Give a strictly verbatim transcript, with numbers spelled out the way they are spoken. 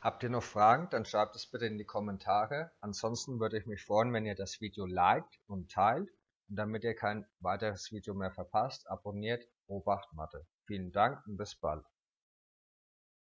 Habt ihr noch Fragen, dann schreibt es bitte in die Kommentare. Ansonsten würde ich mich freuen, wenn ihr das Video liked und teilt. Und damit ihr kein weiteres Video mehr verpasst, abonniert ObachtMathe. Vielen Dank und bis bald.